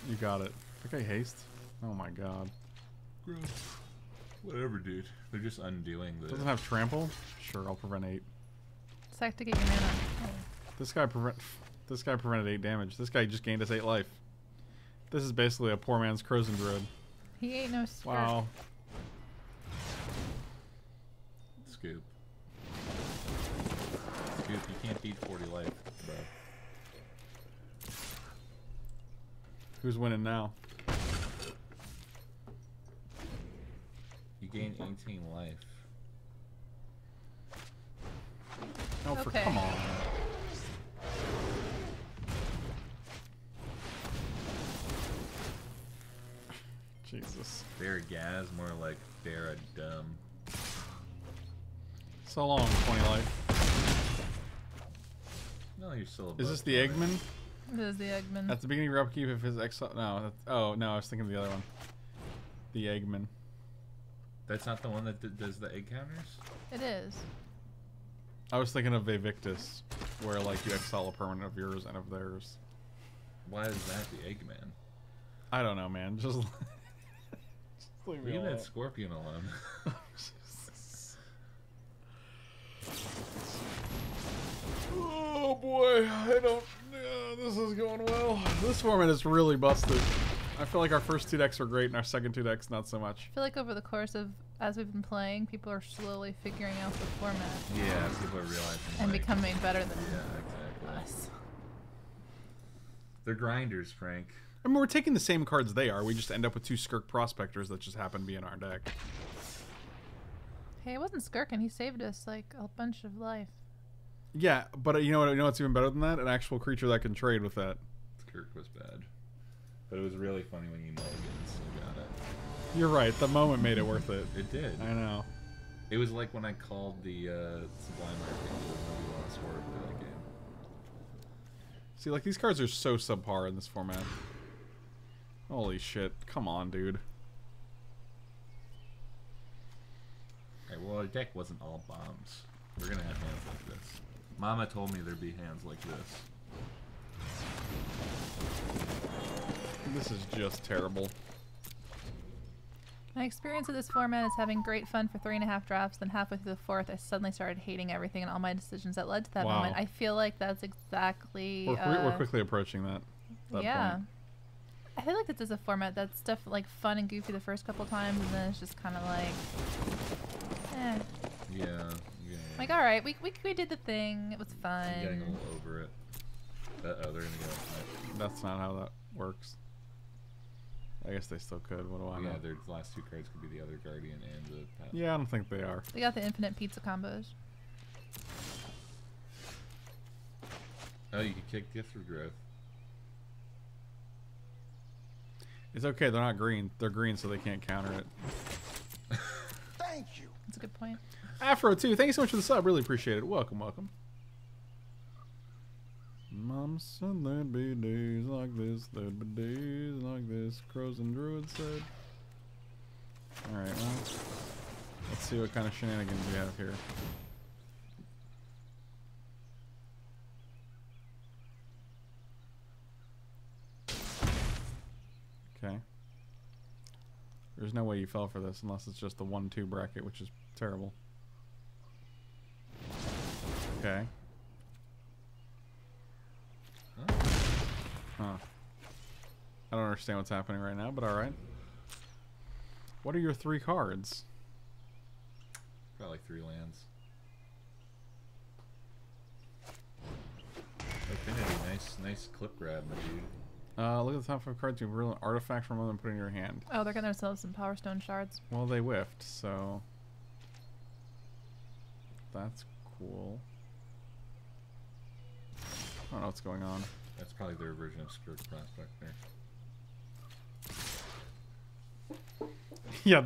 You got it. Okay, haste. Oh my God. Gross. Whatever, dude. They're just undoing this. Doesn't have trample? Sure, I'll prevent 8. Sack to get your mana. Oh. This guy prevented 8 damage. This guy just gained us 8 life. This is basically a poor man's Crozen Druid. He ain't no skirt. Wow. Scoop. too if you can't beat 40 life. But... Who's winning now? You gain 18 life. Oh, okay. Come on. Jesus. Bear gas, more like bear a dumb. So long, 20 life. No, you're still. Is this the Eggman? This is the Eggman. At the beginning of your upkeep, if his exile. No, that's, oh no, I was thinking of the other one. The Eggman. That's not the one that does the egg counters? It is. I was thinking of Vivictus, where like you exile a permanent of yours and of theirs. Why is that the Eggman? I don't know, man. Just, just leave me alone. Leave that scorpion alone. Oh boy, I don't. This is going well. This format is really busted. I feel like our first two decks were great, and our second two decks not so much. I feel like over the course of as we've been playing, people are slowly figuring out the format. Yeah, people are realizing. And like, becoming better than us. They're grinders, Frank. I mean, we're taking the same cards they are. We just end up with two Skirk Prospectors that just happen to be in our deck. Hey, it wasn't Skirkin. He saved us like a bunch of life. Yeah, but you know what? You know what's even better than that? An actual creature that can trade with that. Skirk was bad, but it was really funny when you mulliganed. So got it. You're right. The moment made it worth it. It did. I know. It was like when I called the Sublime Archangel and we lost Horde for that game. See, like these cards are so subpar in this format. Holy shit! Come on, dude. Alright, well our deck wasn't all bombs. We're gonna have hands like this. Mama told me there'd be hands like this. This is just terrible. My experience of this format is having great fun for 3.5 drafts, then halfway through the fourth I suddenly started hating everything and all my decisions that led to that moment. I feel like that's exactly... we're quickly approaching that point. I feel like this is a format that's stuff like fun and goofy the first couple times, and then it's just kind of like, eh. Yeah. Like, all right, we did the thing. It was fun. I'm getting a little over it. Uh-oh, they're gonna go. That's not how that works. I guess they still could. What do I know? Yeah, their last two cards could be the other Guardian and the. Path. Yeah, I don't think they are. They got the infinite pizza combos. Oh, you could kick Gift of Growth. It's okay, they're not green. They're green, so they can't counter it. Thank you. That's a good point. Afro2, thank you so much for the sub. Really appreciate it. Welcome, welcome. Mom said there'd be days like this, there'd be days like this, Crows and Druids said. Alright, well, let's see what kind of shenanigans we have here. Okay. There's no way you fell for this unless it's just the 1-2 bracket, which is terrible. Okay. Huh. I don't understand what's happening right now, but alright. What are your 3 cards? Probably 3 lands. Affinity, nice clip grab, my dude. Look at the top 5 cards. You reveal an artifact from one and put it in your hand. Oh, they're getting themselves some Power Stone Shards. Well, they whiffed, so... That's cool. I don't know what's going on. That's probably their version of Skirk Prospector. Yeah,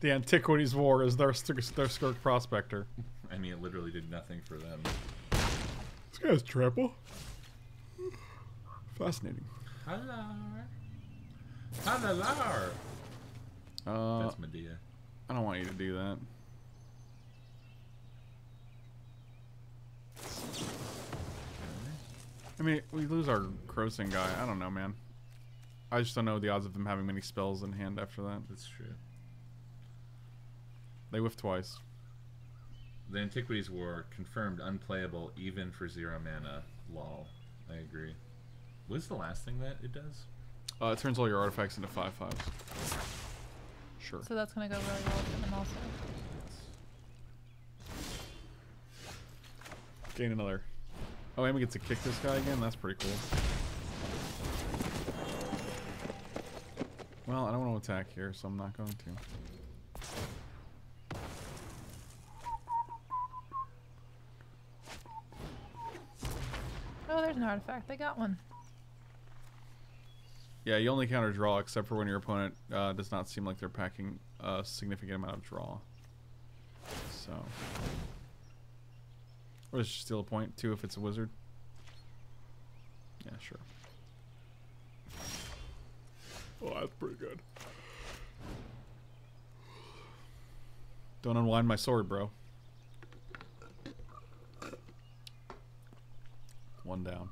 the Antiquities War is their Skirk Prospector. I mean, it literally did nothing for them. This guy's triple. Fascinating. Hallar. That's Medea. I don't want you to do that. I mean, we lose our Crossing guy. I don't know, man. I just don't know the odds of them having many spells in hand after that. That's true. They whiffed twice. The Antiquities War confirmed unplayable even for 0 mana. Lol. I agree. What's the last thing that it does? It turns all your artifacts into 5/5s. Sure. So that's gonna go really well with them also. gain another. Oh, and we get to kick this guy again? That's pretty cool. Well, I don't want to attack here, so I'm not going to. Oh, there's an artifact. They got one. Yeah, you only counter draw except for when your opponent does not seem like they're packing a significant amount of draw. So... Or is it still a point, too, if it's a wizard? Yeah, sure. Oh, that's pretty good. Don't unwind my sword, bro. One down.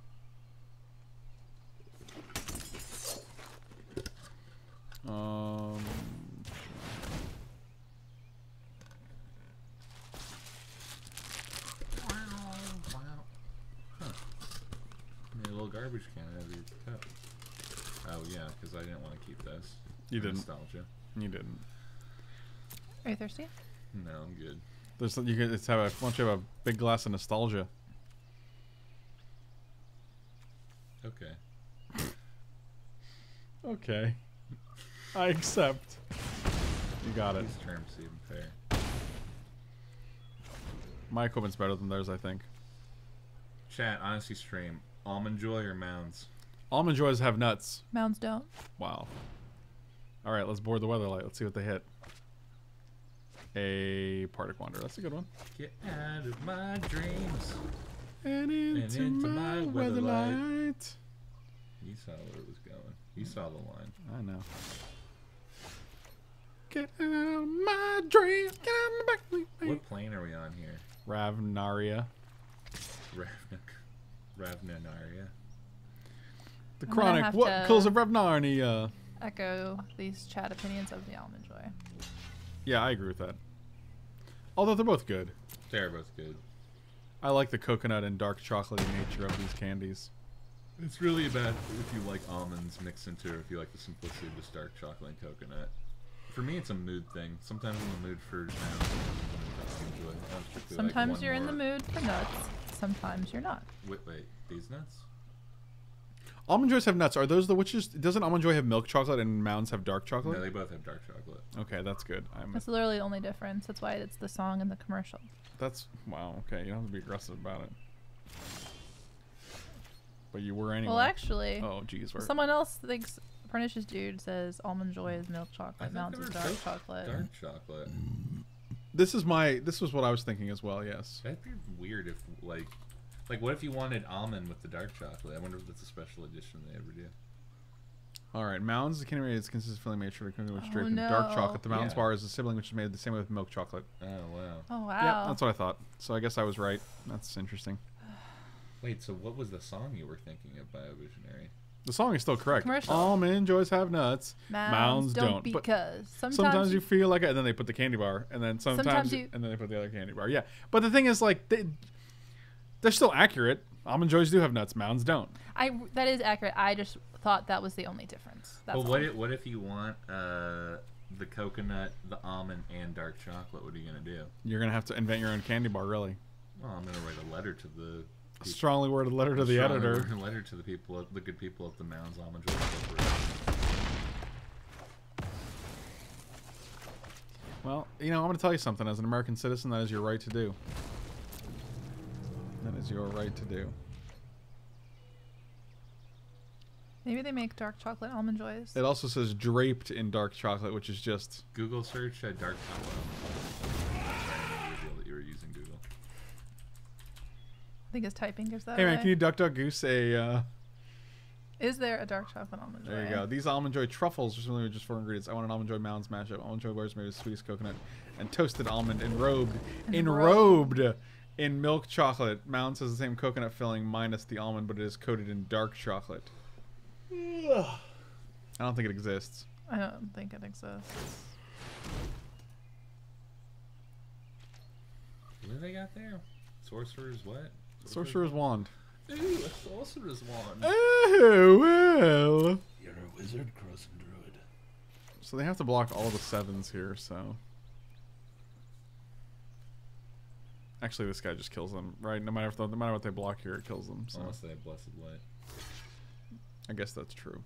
Garbage can out of your cup. Oh yeah, because I didn't want to keep this. You didn't. Nostalgia. You didn't. Are you thirsty? No, I'm good. There's you can. It's have a. Why don't you have a big glass of nostalgia? Okay. Okay. I accept. You got it. These terms seem fair. My equipment's better than theirs, I think. Chat, honesty stream. Almond Joy or Mounds? Almond Joys have nuts. Mounds don't. Wow. Alright, let's board the Weatherlight. Let's see what they hit. A Partiquander. That's a good one. Get out of my dreams and into my Weatherlight. You saw where it was going. You saw the line. I know. Get out of my dreams. Get out of my back. What plane are we on here? Ravnaria. Ravnaria. Ravnarnia. The chronic what calls of Ravnarnia. Echo these chat opinions of the Almond Joy. Yeah, I agree with that. Although they're both good. They're both good. I like the coconut and dark chocolatey nature of these candies. It's really about if you like almonds mixed into or if you like the simplicity of this dark chocolate and coconut. For me, it's a mood thing. Sometimes I'm in the mood for nuts. Sometimes like you're in the mood for nuts. Sometimes you're not. Wait, these nuts? Almond Joys have nuts. Are those the witches? Doesn't Almond Joy have milk chocolate and Mounds have dark chocolate? No, they both have dark chocolate. Okay, that's good. That's literally the only difference. That's why it's the song and the commercial. That's... Wow, okay. You don't have to be aggressive about it. But you were anyway. Well, actually... Oh, geez. Someone else thinks... Pernicious Dude says Almond Joy is milk chocolate, Mounds is dark chocolate. Dark chocolate. This was what I was thinking as well. Yes. That'd be weird if like what if you wanted almond with the dark chocolate? I wonder if that's a special edition they ever do. All right, Mounds. The candy is consistently made sure to come with straight from dark chocolate. The Mounds bar is a sibling which is made the same way with milk chocolate. Oh wow. Oh wow. Yeah, that's what I thought. So I guess I was right. That's interesting. Wait, so what was the song you were thinking of, BioVisionary? The song is still correct. Almond Joys have nuts. Mounds don't. Because sometimes you feel like it, and then they put the candy bar, and then sometimes you, and then they put the other candy bar. Yeah, but the thing is, like, they're still accurate. Almond Joys do have nuts. Mounds don't. That is accurate. I just thought that was the only difference. That's well, what if you want the coconut, the almond, and dark chocolate? What are you gonna do? You're gonna have to invent your own candy bar, really. Well, I'm gonna write a letter to the. People. Strongly worded letter to the editor. Worded letter to the people, the good people at the Mounds Almond Joy. Well, you know, I'm going to tell you something. As an American citizen, that is your right to do. That is your right to do. Maybe they make dark chocolate Almond Joys. It also says draped in dark chocolate, which is just Google search dark chocolate. That you were using Google. I think his typing gives that. Hey man, can you duck goose a? Is there a dark chocolate Almond Joy? There you go. These Almond Joy truffles are simply just four ingredients. I want an Almond Joy Mounds mashup. Almond Joy bars made with sweetest coconut and toasted almond enrobed in milk chocolate. Mounds has the same coconut filling minus the almond, but it is coated in dark chocolate. I don't think it exists. I don't think it exists. What do they got there? Sorcerer's what? Sorcerer's wand. Ooh, a sorcerer's wand. Oh, well. You're a wizard, crossing druid. So they have to block all the sevens here, so. Actually, this guy just kills them, right? No matter what they block here, it kills them. So. Unless they have Blessed Light. I guess that's true.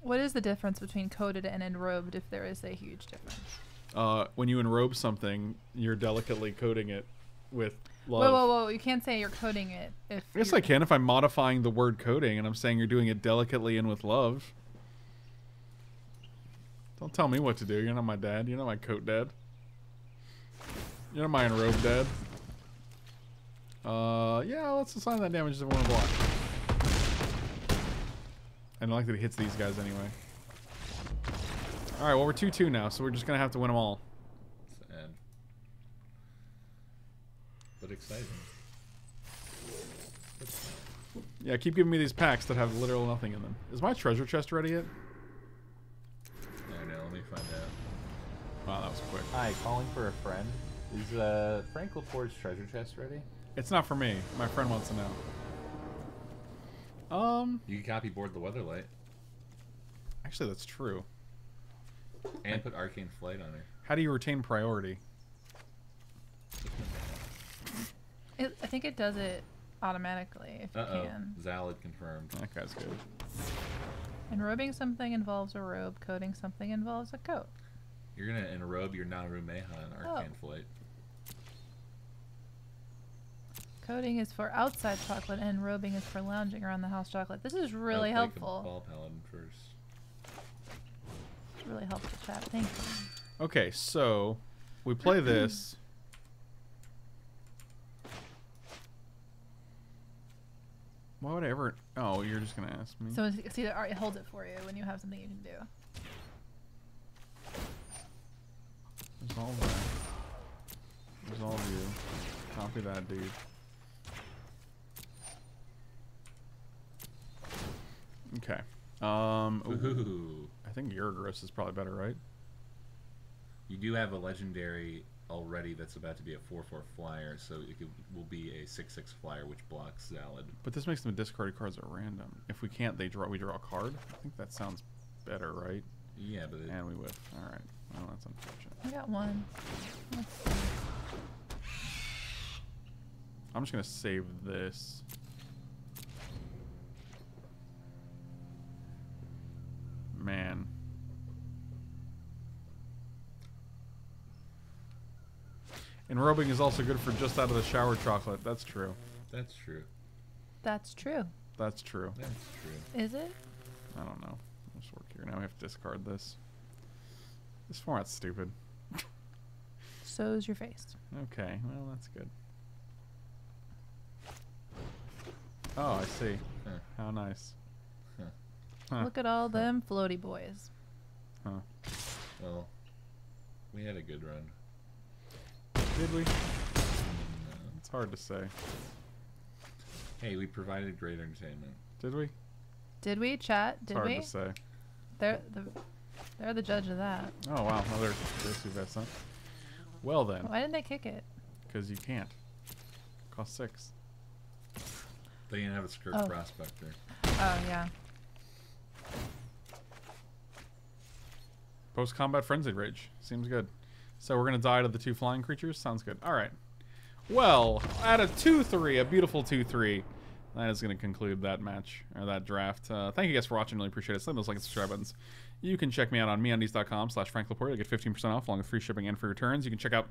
What is the difference between coded and enrobed, if there is a huge difference? When you enrobe something, you're delicately coding it with love. Whoa, whoa, whoa. You can't say you're coding it. Yes, I can if I'm modifying the word coding and I'm saying you're doing it delicately and with love. Don't tell me what to do. You're not my dad. You're not my coat dad. You're not my enrobed dad. Yeah, let's assign that damage to one block. I don't like that it hits these guys anyway. Alright, well, we're 2-2 now, so we're just going to have to win them all. Sad. But exciting. Yeah, keep giving me these packs that have literal nothing in them. Is my treasure chest ready yet? I know, let me find out. Wow, that was quick. Hi, calling for a friend. Is Frank Lepore's treasure chest ready? It's not for me. My friend wants to know. You can copyboard the Weather Light. Actually, that's true. And put Arcane Flight on her. How do you retain priority? I think it does it automatically if you can. Zalad confirmed. That guy's good. Enrobing something involves a robe. Coating something involves a coat. You're gonna enrobe your Naru Meha in Arcane Flight. Coating is for outside chocolate, and robing is for lounging around the house chocolate. This is really helpful. Ball Paladin first. It's really helpful, chat. Thank you. Okay, so we play this. Why would I ever? Oh, you're just gonna ask me. So it's either it holds it for you when you have something you can do. Resolve that. Resolve you. Copy that, dude. Okay. Ooh. I think Yurgris is probably better, right? You do have a legendary already that's about to be a 4/4 flyer, so it will be a 6/6 flyer, which blocks Zalad. But this makes them discard cards at random. If we can't, we draw a card. I think that sounds better, right? Yeah, but and we whiff. All right. Well, that's unfortunate. I got one. I'm just gonna save this. Man. And robing is also good for just out of the shower chocolate. That's true. That's true. That's true. That's true. That's true. Is it? I don't know. Let's work here. Now we have to discard this. This format's stupid. So is your face. Okay. Well, that's good. Oh, I see. Huh. How nice. Huh. Huh. Look at all them floaty boys. Huh. Well, we had a good run. Did we? No. It's hard to say. Hey, we provided great entertainment. Did we? Did we, chat? Did we? It's hard to say. They're the judge of that. Oh, wow. Another best, huh? Well, then. Why didn't they kick it? Because you can't. It costs 6. They didn't have a Skirt Prospector. Oh, yeah. Post-combat Frenzied Rage. Seems good. So we're going to die to the 2 flying creatures? Sounds good. All right. Well, at a 2-3, a beautiful 2-3. That is going to conclude that match, or that draft. Thank you guys for watching. Really appreciate it. Slam those like and subscribe buttons. You can check me out on meundies.com/FrankLepore. You'll get 15% off along with free shipping and free returns. You can check out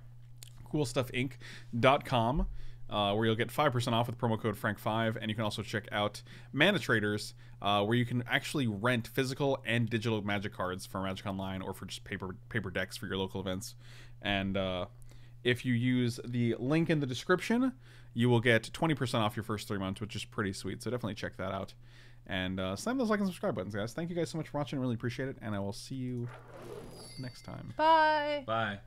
coolstuffinc.com. Where you'll get 5% off with promo code FRANK5, and you can also check out Mana Traders, where you can actually rent physical and digital Magic cards for Magic Online or for just paper decks for your local events. And if you use the link in the description, you will get 20% off your first 3 months, which is pretty sweet. So definitely check that out. And slam those like and subscribe buttons, guys. Thank you guys so much for watching. I really appreciate it, and I will see you next time. Bye. Bye.